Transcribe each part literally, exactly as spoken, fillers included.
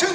You.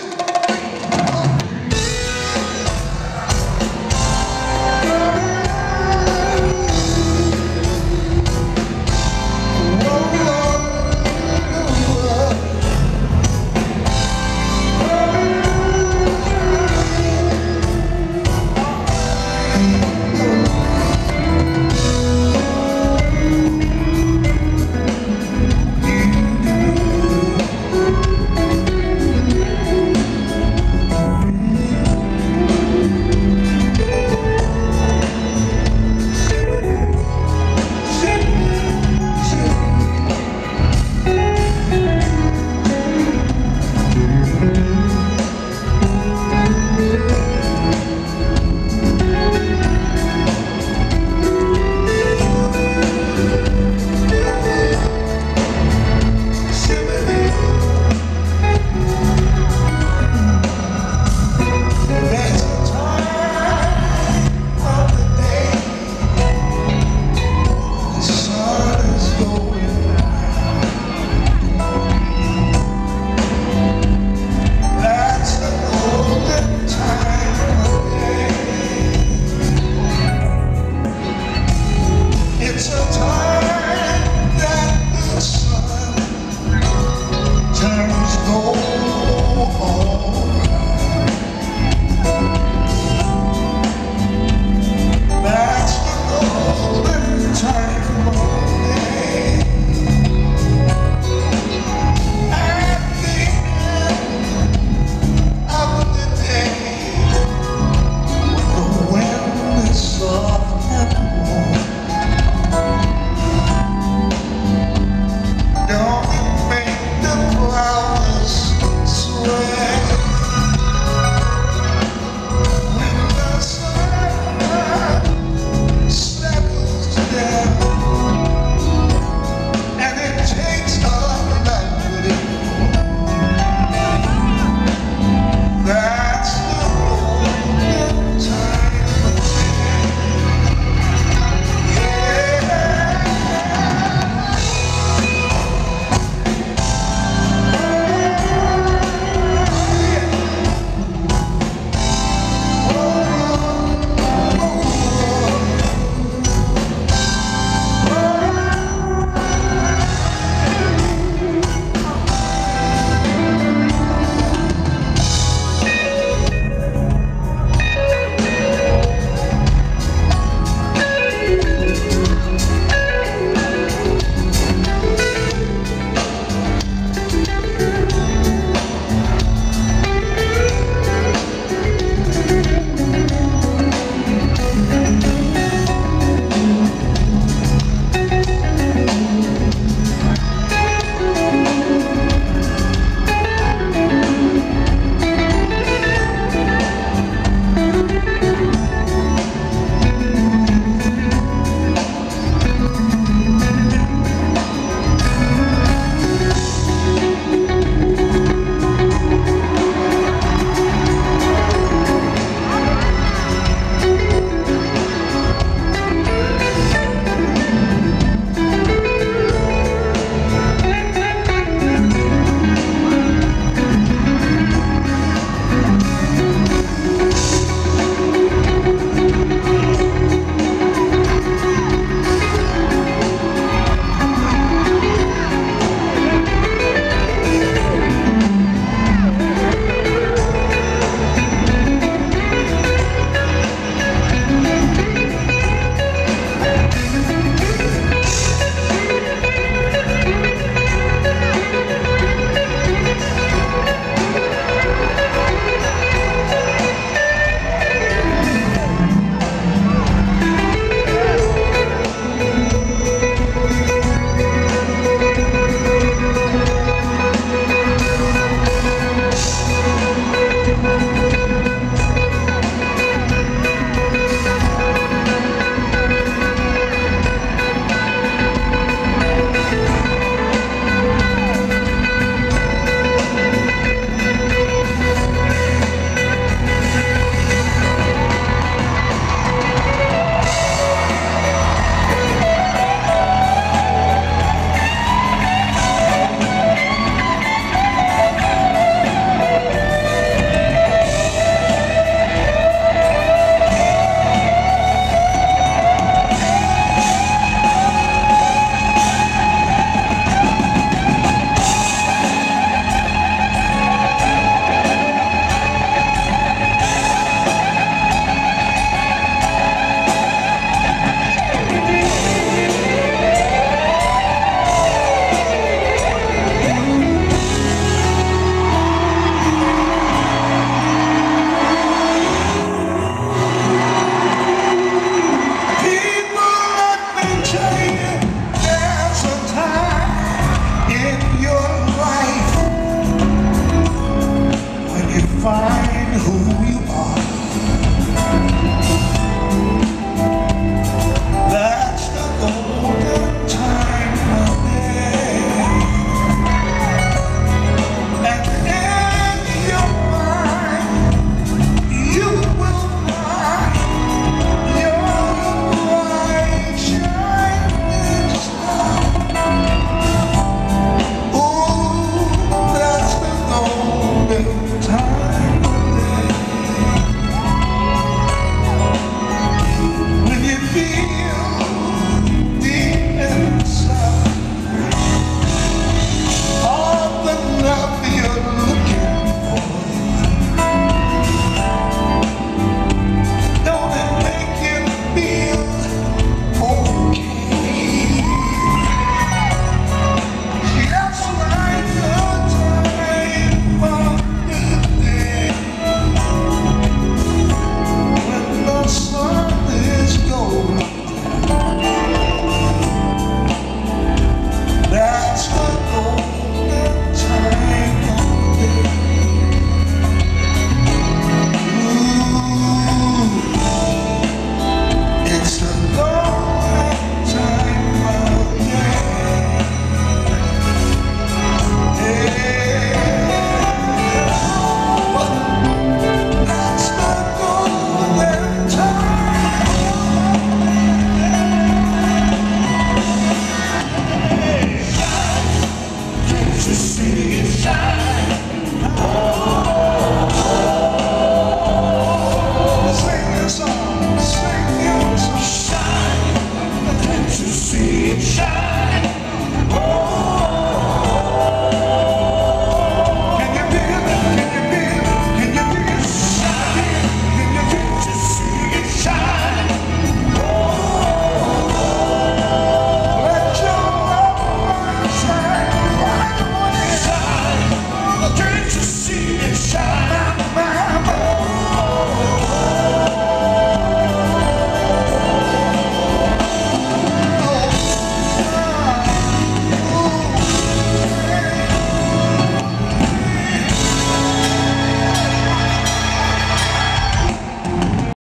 who